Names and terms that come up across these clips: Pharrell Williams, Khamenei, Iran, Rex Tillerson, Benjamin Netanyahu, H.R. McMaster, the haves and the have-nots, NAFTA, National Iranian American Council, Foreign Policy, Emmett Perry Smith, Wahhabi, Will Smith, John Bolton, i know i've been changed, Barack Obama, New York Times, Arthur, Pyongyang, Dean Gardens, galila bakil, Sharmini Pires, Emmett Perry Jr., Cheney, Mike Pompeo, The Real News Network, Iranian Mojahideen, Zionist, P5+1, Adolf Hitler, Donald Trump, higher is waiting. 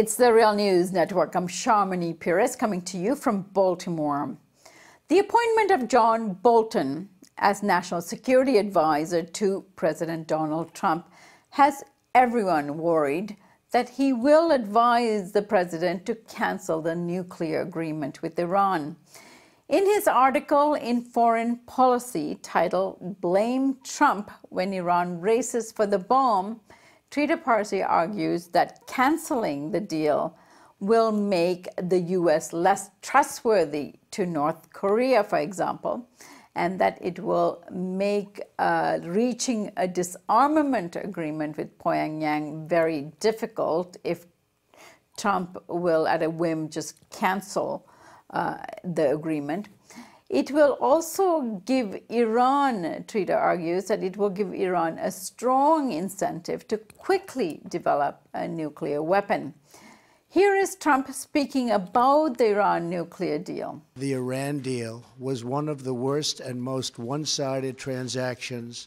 It's the Real News Network. I'm Sharmini Pires coming to you from Baltimore. The appointment of John Bolton as National Security Advisor to President Donald Trump has everyone worried that he will advise the president to cancel the nuclear agreement with Iran. In his article in Foreign Policy titled "Blame Trump When Iran Races for the Bomb," Trita Parsi argues that canceling the deal will make the U.S. less trustworthy to North Korea, for example, and that it will make reaching a disarmament agreement with Pyongyang very difficult if Trump will, at a whim, just cancel the agreement. It will also give Iran, Trita argues, that it will give Iran a strong incentive to quickly develop a nuclear weapon. Here is Trump speaking about the Iran nuclear deal. The Iran deal was one of the worst and most one-sided transactions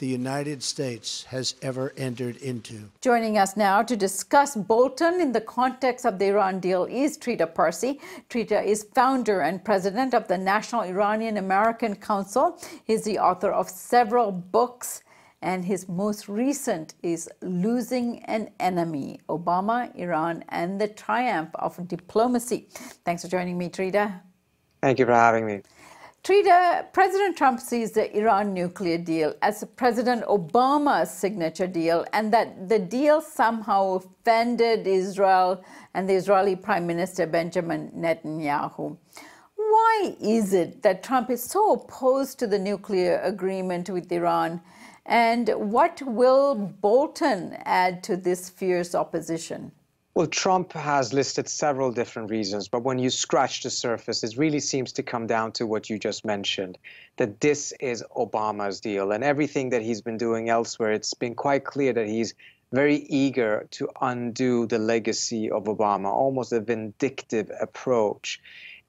the United States has ever entered into. Joining us now to discuss Bolton in the context of the Iran deal is Trita Parsi. Trita is founder and president of the National Iranian American Council. He's the author of several books, and his most recent is Losing an Enemy: Obama, Iran, and the Triumph of Diplomacy. Thanks for joining me, Trita. Thank you for having me. Trita, President Trump sees the Iran nuclear deal as President Obama's signature deal, and that the deal somehow offended Israel and the Israeli Prime Minister Benjamin Netanyahu. Why is it that Trump is so opposed to the nuclear agreement with Iran? And what will Bolton add to this fierce opposition? Well, Trump has listed several different reasons, but when you scratch the surface, it really seems to come down to what you just mentioned, that this is Obama's deal. And everything that he's been doing elsewhere, it's been quite clear that he's very eager to undo the legacy of Obama, almost a vindictive approach.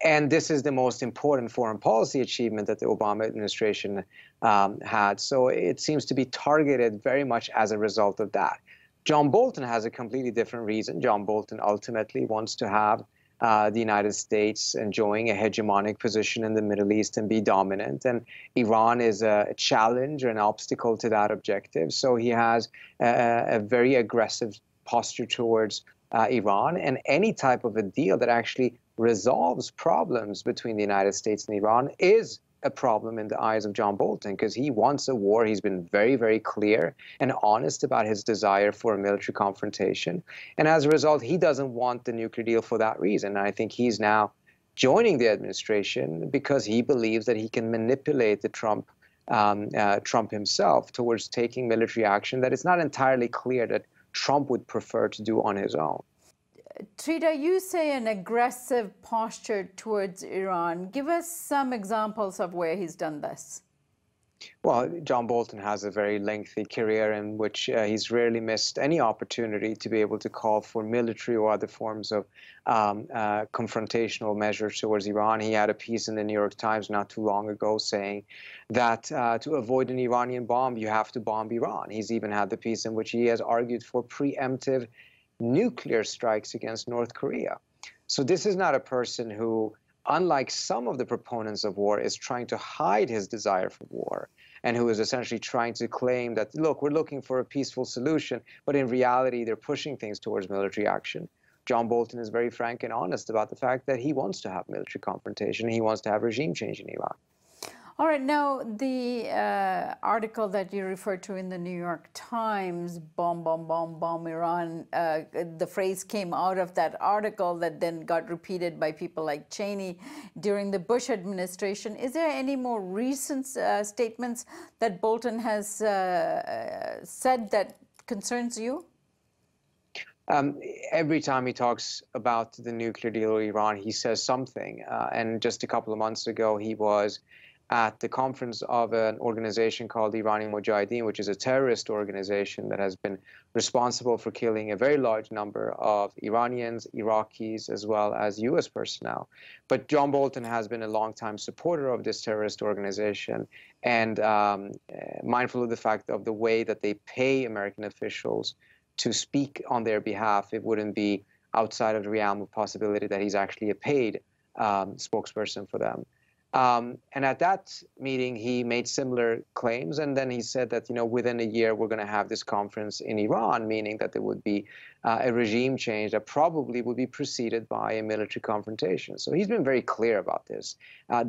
And this is the most important foreign policy achievement that the Obama administration had. So it seems to be targeted very much as a result of that. John Bolton has a completely different reason. John Bolton ultimately wants to have the United States enjoying a hegemonic position in the Middle East and be dominant. And Iran is a challenge or an obstacle to that objective. So he has a very aggressive posture towards Iran, and any type of a deal that actually resolves problems between the United States and Iran is a problem in the eyes of John Bolton, because he wants a war. He's been very, very clear and honest about his desire for a military confrontation. And as a result, he doesn't want the nuclear deal for that reason. And I think he's now joining the administration because he believes that he can manipulate the Trump himself towards taking military action that it's not entirely clear that Trump would prefer to do on his own. Trita, you say an aggressive posture towards Iran. Give us some examples of where he's done this. Well, John Bolton has a very lengthy career in which he's rarely missed any opportunity to be able to call for military or other forms of confrontational measures towards Iran. He had a piece in the New York Times not too long ago saying that to avoid an Iranian bomb, you have to bomb Iran. He's even had the piece in which he has argued for preemptive nuclear strikes against North Korea. So this is not a person who, unlike some of the proponents of war, is trying to hide his desire for war, and who is essentially trying to claim that, look, we're looking for a peaceful solution, but in reality, they're pushing things towards military action. John Bolton is very frank and honest about the fact that he wants to have military confrontation. He wants to have regime change in Iran. All right. Now, the article that you referred to in the New York Times, bomb, bomb, bomb, bomb Iran, the phrase came out of that article that then got repeated by people like Cheney during the Bush administration. Is there any more recent statements that Bolton has said that concerns you? Every time he talks about the nuclear deal with Iran, he says something. And just a couple of months ago, he was at the conference of an organization called the Iranian Mojahideen, which is a terrorist organization that has been responsible for killing a very large number of Iranians, Iraqis, as well as U.S. personnel. But John Bolton has been a longtime supporter of this terrorist organization, and mindful of the fact of the way that they pay American officials to speak on their behalf, it wouldn't be outside of the realm of possibility that he's actually a paid spokesperson for them. And at that meeting, he made similar claims. And then he said that, you know, within a year, we're going to have this conference in Iran, meaning that there would be a regime change that probably would be preceded by a military confrontation. So he's been very clear about this.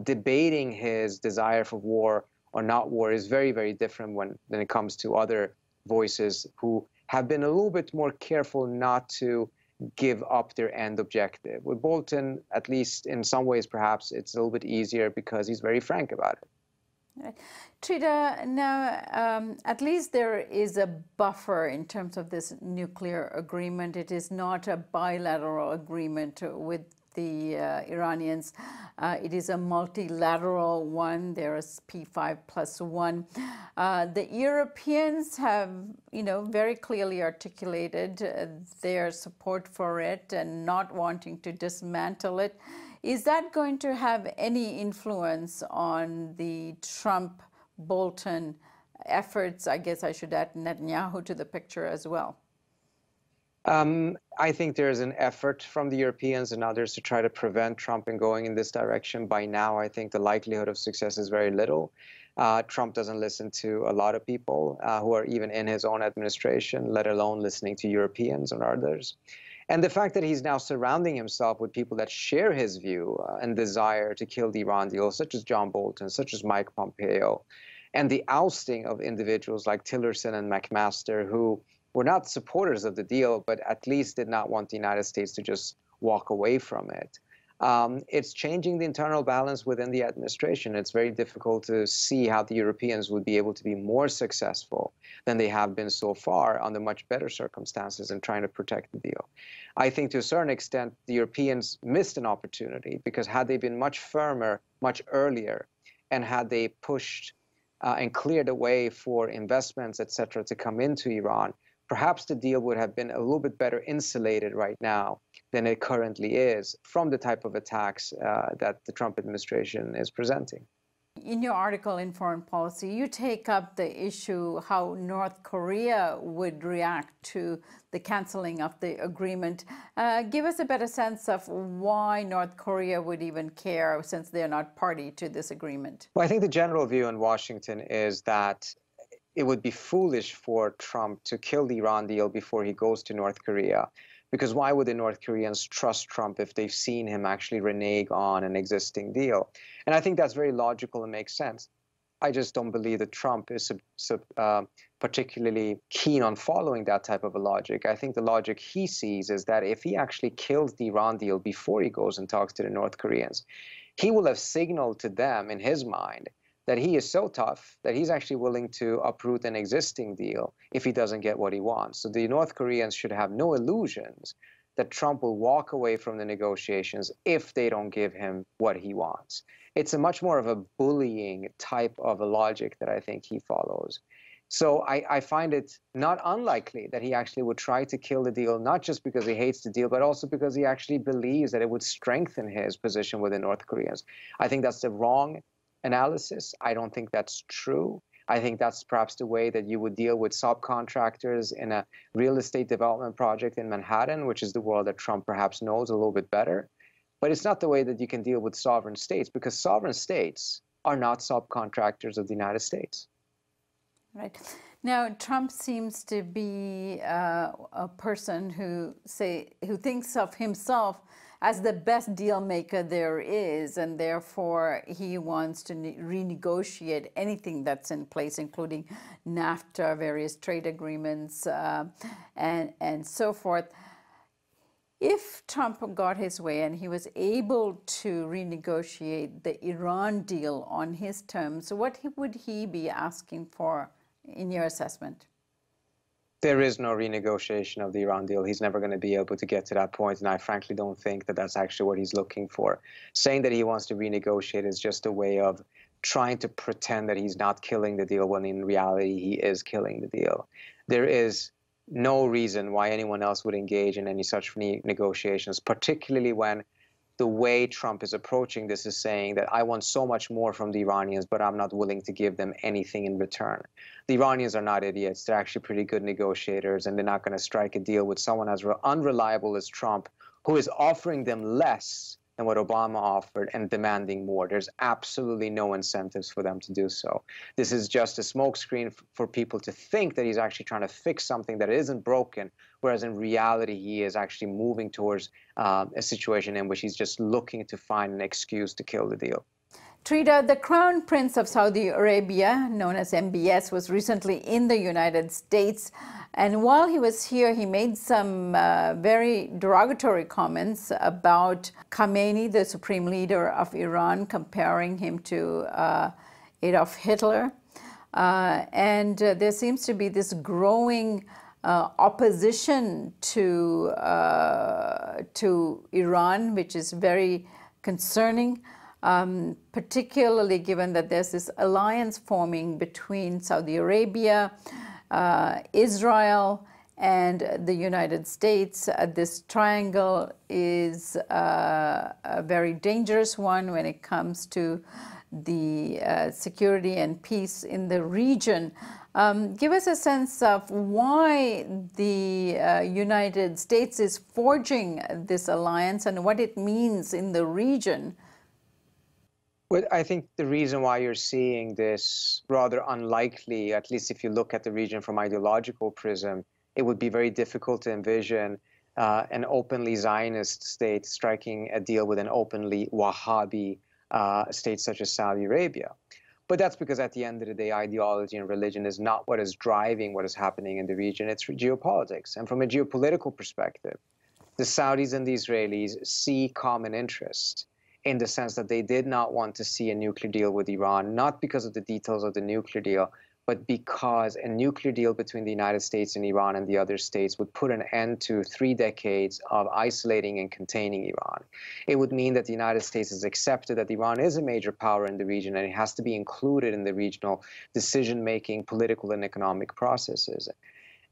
Debating his desire for war or not war is very, very different when it comes to other voices who have been a little bit more careful not to give up their end objective. With Bolton, at least in some ways, perhaps it's a little bit easier because he's very frank about it. Right. Trita, now at least there is a buffer in terms of this nuclear agreement. It is not a bilateral agreement with the Iranians. It is a multilateral one. There is P5+1. The Europeans have, you know, very clearly articulated their support for it and not wanting to dismantle it. Is that going to have any influence on the Trump-Bolton efforts? I guess I should add Netanyahu to the picture as well. I think there is an effort from the Europeans and others to try to prevent Trump from going in this direction. By now, I think the likelihood of success is very little. Trump doesn't listen to a lot of people who are even in his own administration, let alone listening to Europeans and others. And the fact that he's now surrounding himself with people that share his view and desire to kill the Iran deal, such as John Bolton, such as Mike Pompeo, and the ousting of individuals like Tillerson and McMaster, who were not supporters of the deal, but at least did not want the United States to just walk away from it. It's changing the internal balance within the administration. It's very difficult to see how the Europeans would be able to be more successful than they have been so far under much better circumstances in trying to protect the deal. I think to a certain extent, the Europeans missed an opportunity because had they been much firmer, much earlier, and had they pushed and cleared the way for investments, etc., to come into Iran, perhaps the deal would have been a little bit better insulated right now than it currently is from the type of attacks that the Trump administration is presenting. In your article in Foreign Policy, you take up the issue how North Korea would react to the canceling of the agreement. Give us a better sense of why North Korea would even care since they're not party to this agreement. Well, I think the general view in Washington is that it would be foolish for Trump to kill the Iran deal before he goes to North Korea, because why would the North Koreans trust Trump if they've seen him actually renege on an existing deal? And I think that's very logical and makes sense. I just don't believe that Trump is particularly keen on following that type of a logic. I think the logic he sees is that if he actually kills the Iran deal before he goes and talks to the North Koreans, he will have signaled to them in his mind that he is so tough that he's actually willing to uproot an existing deal if he doesn't get what he wants. So the North Koreans should have no illusions that Trump will walk away from the negotiations if they don't give him what he wants. It's a much more of a bullying type of a logic that I think he follows. So I find it not unlikely that he actually would try to kill the deal, not just because he hates the deal, but also because he actually believes that it would strengthen his position with the North Koreans. I think that's the wrong analysis. I don't think that's true. I think that's perhaps the way that you would deal with subcontractors in a real estate development project in Manhattan, which is the world that Trump perhaps knows a little bit better. But it's not the way that you can deal with sovereign states, because sovereign states are not subcontractors of the United States. Right. Now, Trump seems to be a person who thinks of himself as the best deal maker there is, and therefore he wants to renegotiate anything that's in place, including NAFTA, various trade agreements, and so forth. If Trump got his way and he was able to renegotiate the Iran deal on his terms, what would he be asking for in your assessment? There is no renegotiation of the Iran deal. He's never going to be able to get to that point, and I frankly don't think that that's actually what he's looking for. Saying that he wants to renegotiate is just a way of trying to pretend that he's not killing the deal when in reality he is killing the deal. There is no reason why anyone else would engage in any such negotiations, particularly when the way Trump is approaching this is saying that I want so much more from the Iranians, but I'm not willing to give them anything in return. The Iranians are not idiots. They're actually pretty good negotiators, and they're not going to strike a deal with someone as unreliable as Trump, who is offering them less than what Obama offered and demanding more. There's absolutely no incentives for them to do so. This is just a smokescreen for people to think that he's actually trying to fix something that isn't broken, whereas in reality he is actually moving towards a situation in which he's just looking to find an excuse to kill the deal. Trita, the Crown Prince of Saudi Arabia, known as MBS, was recently in the United States. And while he was here, he made some very derogatory comments about Khamenei, the supreme leader of Iran, comparing him to Adolf Hitler. And there seems to be this growing opposition to Iran, which is very concerning. Particularly given that there's this alliance forming between Saudi Arabia, Israel, and the United States. This triangle is a very dangerous one when it comes to the security and peace in the region. Give us a sense of why the United States is forging this alliance and what it means in the region. Well, I think the reason why you're seeing this rather unlikely, at least if you look at the region from ideological prism, it would be very difficult to envision an openly Zionist state striking a deal with an openly Wahhabi state such as Saudi Arabia. But that's because at the end of the day, ideology and religion is not what is driving what is happening in the region. It's geopolitics. And from a geopolitical perspective, the Saudis and the Israelis see common interests, in the sense that they did not want to see a nuclear deal with Iran, not because of the details of the nuclear deal, but because a nuclear deal between the United States and Iran and the other states would put an end to 3 decades of isolating and containing Iran. It would mean that the United States has accepted that Iran is a major power in the region and it has to be included in the regional decision-making, political and economic processes.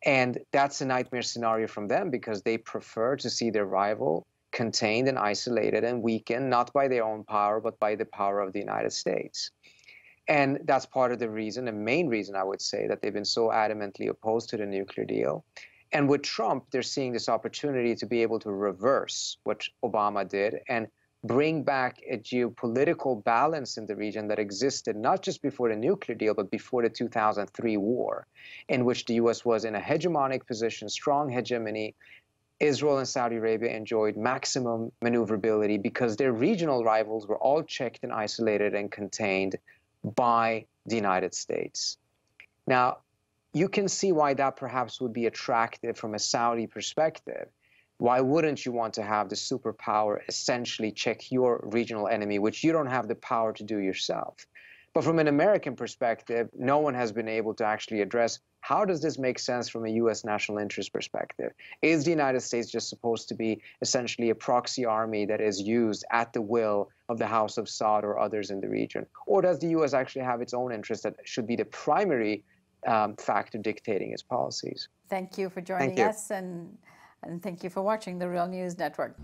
And that's a nightmare scenario from them because they prefer to see their rival contained and isolated and weakened, not by their own power, but by the power of the United States. And that's part of the reason, the main reason, I would say, that they've been so adamantly opposed to the nuclear deal. And with Trump, they're seeing this opportunity to be able to reverse what Obama did and bring back a geopolitical balance in the region that existed not just before the nuclear deal, but before the 2003 war, in which the U.S. was in a hegemonic position, strong hegemony. Israel and Saudi Arabia enjoyed maximum maneuverability because their regional rivals were all checked and isolated and contained by the United States. Now, you can see why that perhaps would be attractive from a Saudi perspective. Why wouldn't you want to have the superpower essentially check your regional enemy, which you don't have the power to do yourself? But from an American perspective, no one has been able to actually address how does this make sense from a U.S. national interest perspective? Is the United States just supposed to be essentially a proxy army that is used at the will of the House of Saud or others in the region? Or does the U.S. actually have its own interest that should be the primary factor dictating its policies? Thank you for joining us, and thank you for watching The Real News Network.